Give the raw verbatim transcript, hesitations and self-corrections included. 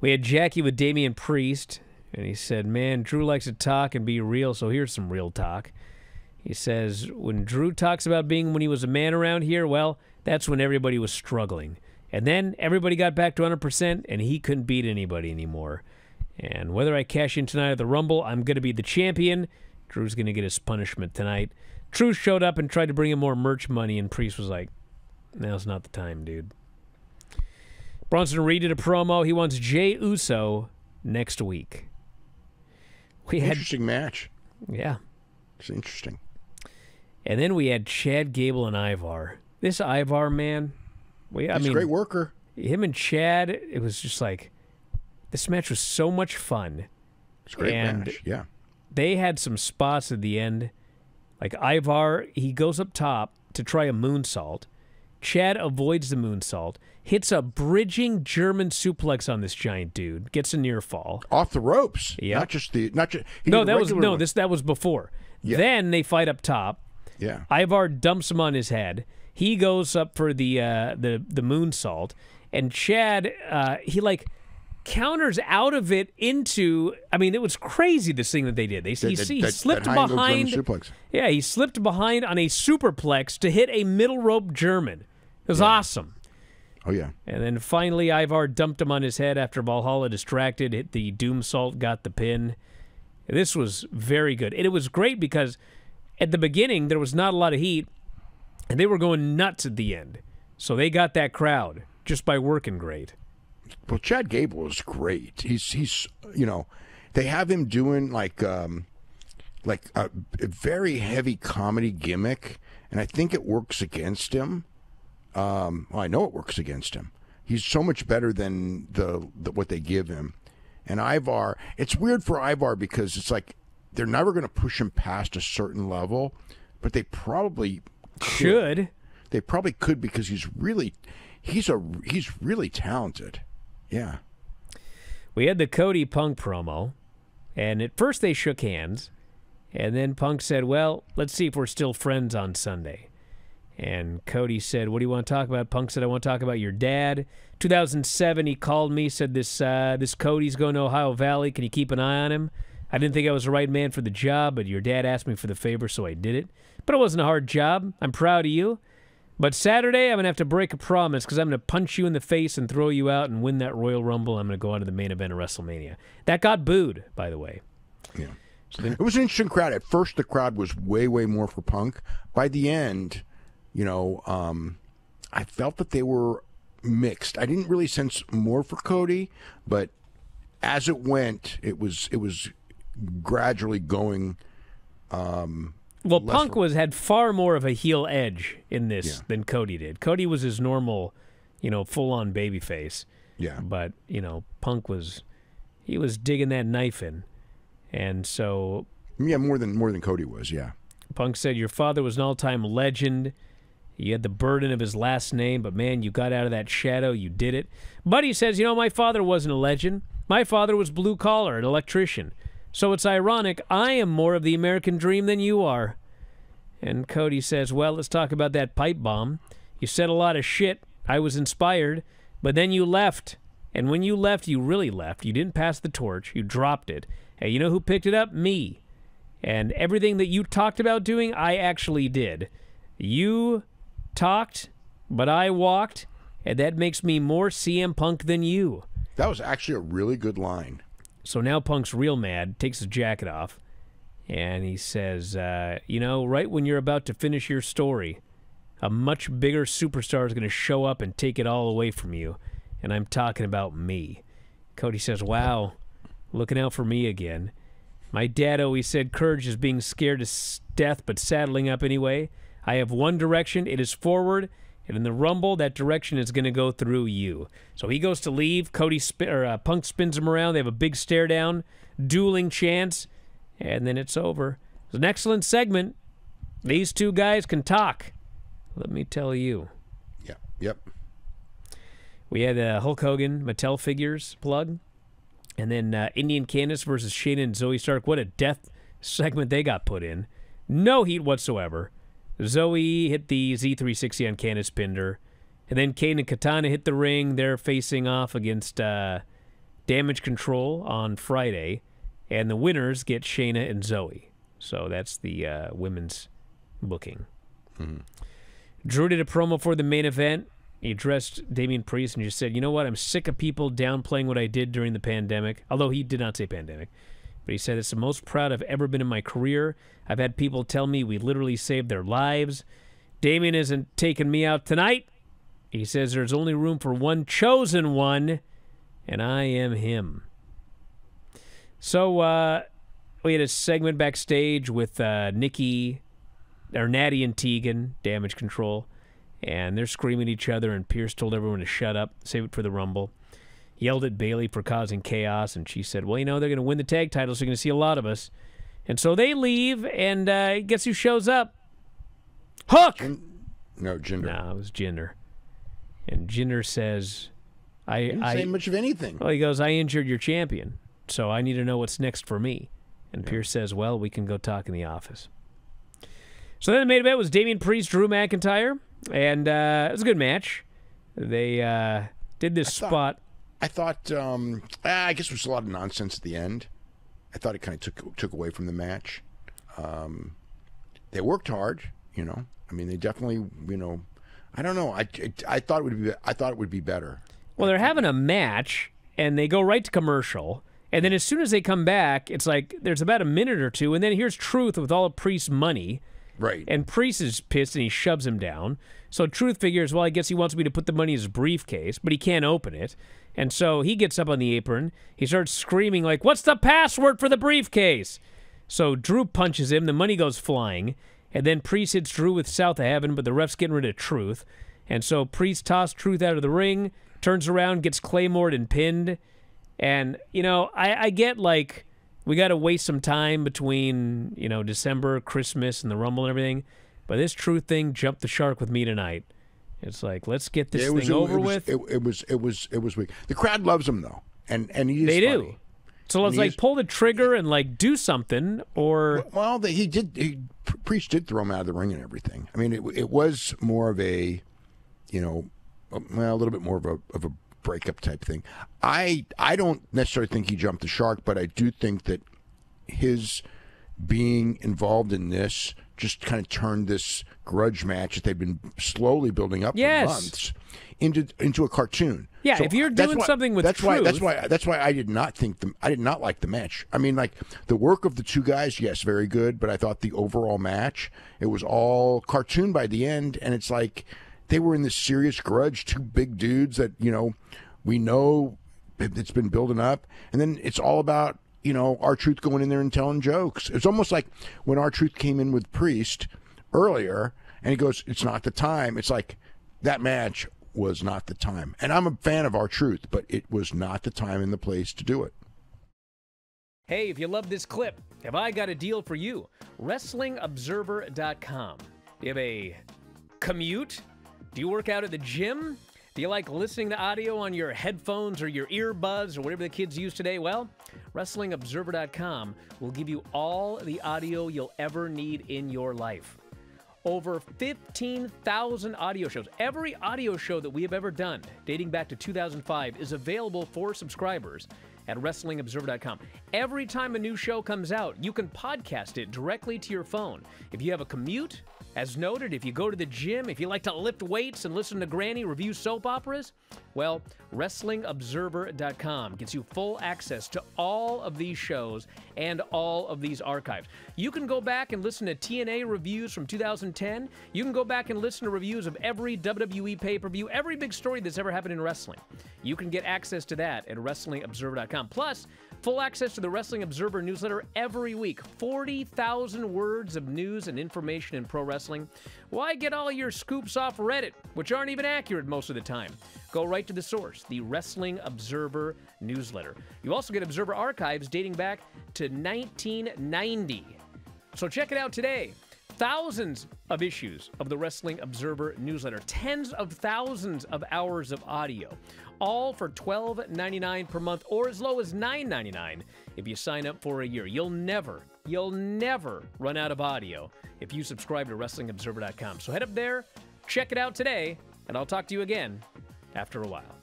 We had Jackie with Damian Priest, and he said, man, Drew likes to talk and be real, so here's some real talk. He says, when Drew talks about being when he was a man around here, well, that's when everybody was struggling. And then everybody got back to one hundred percent, and he couldn't beat anybody anymore. And whether I cash in tonight at the Rumble, I'm going to be the champion. Drew's going to get his punishment tonight. Drew showed up and tried to bring him more merch money, and Priest was like, now's not the time, dude. Bronson Reed did a promo. He wants Jey Uso next week. We had, interesting match. Yeah. It's interesting. And then we had Chad Gable and Ivar. This Ivar, man, we, I He's mean, a great worker. Him and Chad, it was just like, this match was so much fun. It's a great and match, yeah. They had some spots at the end. Like Ivar, he goes up top to try a moonsault. Chad avoids the moonsault, hits a bridging German suplex on this giant dude, gets a near fall. Off the ropes. Yeah. Not just the not just he No, that was no, one. this that was before. Yeah. Then they fight up top. Yeah. Ivar dumps him on his head. He goes up for the uh the the moonsault, and Chad uh he like counters out of it into, I mean, it was crazy, this thing that they did. They that, he, that, he that, slipped that behind. Suplex. Yeah, he slipped behind on a superplex to hit a middle rope German. It was yeah. awesome. Oh, yeah. And then finally, Ivar dumped him on his head after Valhalla distracted, hit the Doomsault, got the pin. This was very good. And it was great because at the beginning, there was not a lot of heat, and they were going nuts at the end. So they got that crowd just by working great. Well, Chad Gable is great. He's he's you know, they have him doing like um, like a, a very heavy comedy gimmick, and I think it works against him. Um, well, I know it works against him. He's so much better than the, the what they give him. And Ivar, it's weird for Ivar because it's like they're never going to push him past a certain level, but they probably should. Could. They probably could because he's really he's a he's really talented. Yeah. We had the Cody Punk promo, and at first they shook hands, and then Punk said, well, let's see if we're still friends on Sunday. And Cody said, what do you want to talk about? Punk said, I want to talk about your dad. two thousand seven, he called me, said, this uh, this Cody's going to Ohio Valley. Can you keep an eye on him? I didn't think I was the right man for the job, but your dad asked me for the favor, so I did it. But it wasn't a hard job. I'm proud of you. But Saturday, I'm going to have to break a promise because I'm going to punch you in the face and throw you out and win that Royal Rumble. I'm going to go on to the main event of WrestleMania. That got booed, by the way. Yeah. So then, it was an interesting crowd. At first, the crowd was way, way more for Punk. By the end, you know, um, I felt that they were mixed. I didn't really sense more for Cody, but as it went, it was it was gradually going um Well, Lesser. Punk was had far more of a heel edge in this yeah. than Cody did. Cody was his normal, you know, full-on babyface. Yeah. But, you know, Punk was, he was digging that knife in. And so... Yeah, more than, more than Cody was, yeah. Punk said, your father was an all-time legend. You had the burden of his last name, but, man, you got out of that shadow. You did it. But he says, you know, my father wasn't a legend. My father was blue-collar, an electrician. So it's ironic, I am more of the American dream than you are. And Cody says, well, let's talk about that pipe bomb. You said a lot of shit. I was inspired. But then you left. And when you left, you really left. You didn't pass the torch. You dropped it. And you know who picked it up? Me. And everything that you talked about doing, I actually did. You talked, but I walked. And that makes me more C M Punk than you. That was actually a really good line. So now Punk's real mad, takes his jacket off, and he says, uh, you know, right when you're about to finish your story, a much bigger superstar is going to show up and take it all away from you, and I'm talking about me. Cody says, wow, looking out for me again. My dad always said courage is being scared to death but saddling up anyway. I have one direction, it is forward, and in the Rumble, that direction is going to go through you. So he goes to leave. Cody sp or uh, Punk spins him around. They have a big stare down, dueling chants, and then it's over. It's an excellent segment. These two guys can talk. Let me tell you. Yeah. Yep. We had uh, Hulk Hogan Mattel figures plug, and then uh, Indian Candice versus Shayna and Zoey Stark. What a death segment they got put in. No heat whatsoever. Zoe hit the Z three sixty on Candice Pinder. And then Kane and Katana hit the ring. They're facing off against uh, Damage Control on Friday, and the winners get Shayna and Zoey. So that's the uh, women's booking. Mm-hmm. Drew did a promo for the main event. He addressed Damian Priest and just said, you know what, I'm sick of people downplaying what I did during the pandemic. Although he did not say pandemic. But he said, it's the most proud I've ever been in my career. I've had people tell me we literally saved their lives. Damian isn't taking me out tonight. He says there's only room for one chosen one, and I am him. So uh, we had a segment backstage with uh, Nikki, or Natty and Tegan, Damage Control, and they're screaming at each other, and Pierce told everyone to shut up, save it for the Rumble. Yelled at Bayley for causing chaos, and she said, well, you know, they're going to win the tag titles, so you're going to see a lot of us. And so they leave, and uh, guess who shows up? Hook! Jin no, Jinder. No, it was Jinder. And Jinder says, I didn't I, say much of anything. Well, he goes, I injured your champion, so I need to know what's next for me. And yeah. Pierce says, well, we can go talk in the office. So then the main event was Damian Priest, Drew McIntyre, and uh, it was a good match. They uh, did this I spot. Thought, I thought, um, I guess there was a lot of nonsense at the end. I thought it kind of took took away from the match. Um, they worked hard, you know. I mean, they definitely, you know, I don't know. I, I, I thought it would be I thought it would be better. Well, they're having a match, and they go right to commercial. And then as soon as they come back, it's like there's about a minute or two, and then here's Truth with all of Priest's money. Right. And Priest is pissed, and he shoves him down. So Truth figures, well, I guess he wants me to put the money in his briefcase, but he can't open it. And so he gets up on the apron. He starts screaming, like, what's the password for the briefcase? So Drew punches him. The money goes flying. And then Priest hits Drew with South of Heaven, but the ref's getting rid of Truth. And so Priest tossed Truth out of the ring, turns around, gets claymored and pinned. And, you know, I, I get, like, we got to waste some time between, you know, December, Christmas, and the Rumble and everything. But this Truth thing jumped the shark with me tonight. It's like, let's get this yeah, was, thing over it was, with. It, it was it was it was weak. The crowd loves him though, and and he is they funny. do. So let's like is, pull the trigger and like do something or. Well, the, he did. He, Priest did throw him out of the ring and everything. I mean, it it was more of a, you know, a, well, a little bit more of a of a breakup type thing. I I don't necessarily think he jumped the shark, but I do think that his being involved in this just kind of turned this grudge match that they've been slowly building up yes. for months into into a cartoon. Yeah, so if you're doing why, something with that's Truth. why that's why that's why I did not think the I did not like the match. I mean, like the work of the two guys, yes, very good, but I thought the overall match, it was all cartoon by the end, and it's like they were in this serious grudge, two big dudes that, you know, we know it's been building up, and then it's all about, you know, R-Truth going in there and telling jokes. It's almost like when R-Truth came in with Priest earlier, and he goes, it's not the time. It's like, that match was not the time. And I'm a fan of R-Truth, but it was not the time and the place to do it. Hey, if you love this clip, have I got a deal for you. Wrestling Observer dot com. Do you have a commute? Do you work out at the gym? Do you like listening to audio on your headphones or your earbuds or whatever the kids use today? Well, Wrestling Observer dot com will give you all the audio you'll ever need in your life. Over fifteen thousand audio shows. Every audio show that we have ever done, dating back to two thousand five, is available for subscribers at Wrestling Observer dot com. Every time a new show comes out, you can podcast it directly to your phone. If you have a commute, as noted, if you go to the gym, if you like to lift weights and listen to Granny review soap operas, well, Wrestling Observer dot com gets you full access to all of these shows and all of these archives. You can go back and listen to T N A reviews from two thousand ten. You can go back and listen to reviews of every W W E pay-per-view, every big story that's ever happened in wrestling. You can get access to that at Wrestling Observer dot com. Plus, full access to the Wrestling Observer Newsletter every week. forty thousand words of news and information in pro wrestling. Why get all your scoops off Reddit, which aren't even accurate most of the time? Go right to the source, the Wrestling Observer Newsletter. You also get Observer archives dating back to nineteen ninety. So check it out today. Thousands of issues of the Wrestling Observer Newsletter. Tens of thousands of hours of audio. All for twelve ninety-nine per month or as low as nine ninety-nine if you sign up for a year. You'll never, you'll never run out of audio if you subscribe to Wrestling Observer dot com. So head up there, check it out today, and I'll talk to you again after a while.